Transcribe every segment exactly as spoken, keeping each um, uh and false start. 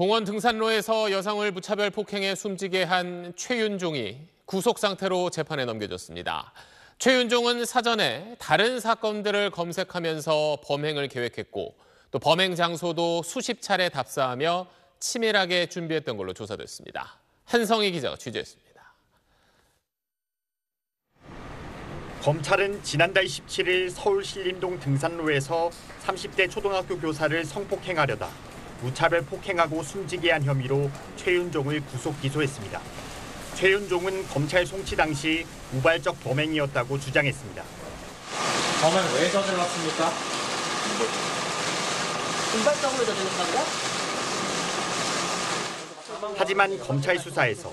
공원 등산로에서 여성을 무차별 폭행해 숨지게 한 최윤종이 구속 상태로 재판에 넘겨졌습니다. 최윤종은 사전에 다른 사건들을 검색하면서 범행을 계획했고 또 범행 장소도 수십 차례 답사하며 치밀하게 준비했던 걸로 조사됐습니다. 한성희 기자가 취재했습니다. 검찰은 지난달 십칠일 서울 신림동 등산로에서 삼십대 초등학교 교사를 성폭행하려다 무차별 폭행하고 숨지게 한 혐의로 최윤종을 구속 기소했습니다. 최윤종은 검찰 송치 당시 우발적 범행이었다고 주장했습니다. 범행 왜 저질렀습니까? 우발적으로 저질렀다고요? 하지만 검찰 수사에서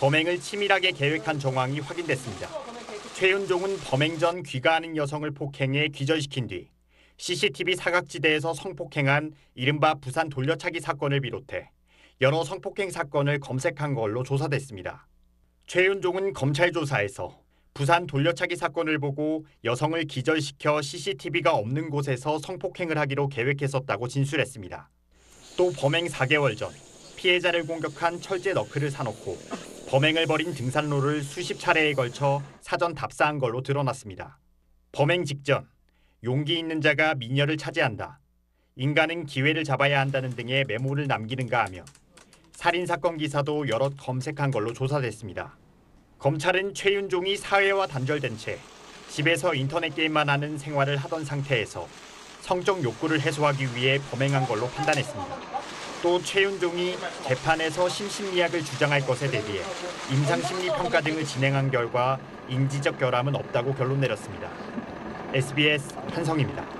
범행을 치밀하게 계획한 정황이 확인됐습니다. 최윤종은 범행 전 귀가하는 여성을 폭행해 기절시킨 뒤 씨씨티비 사각지대에서 성폭행한 이른바 부산 돌려차기 사건을 비롯해 여러 성폭행 사건을 검색한 걸로 조사됐습니다. 최윤종은 검찰 조사에서 부산 돌려차기 사건을 보고 여성을 기절시켜 씨씨티비가 없는 곳에서 성폭행을 하기로 계획했었다고 진술했습니다. 또 범행 사개월 전 피해자를 공격한 철제 너클을 사놓고 범행을 벌인 등산로를 수십 차례에 걸쳐 사전 답사한 걸로 드러났습니다. 범행 직전, 용기 있는 자가 미녀를 차지한다, 인간은 기회를 잡아야 한다는 등의 메모를 남기는가 하며 살인사건 기사도 여럿 검색한 걸로 조사됐습니다. 검찰은 최윤종이 사회와 단절된 채 집에서 인터넷 게임만 하는 생활을 하던 상태에서 성적 욕구를 해소하기 위해 범행한 걸로 판단했습니다. 또 최윤종이 재판에서 심신미약을 주장할 것에 대비해 임상심리평가 등을 진행한 결과 인지적 결함은 없다고 결론 내렸습니다. 에스비에스 한성희입니다.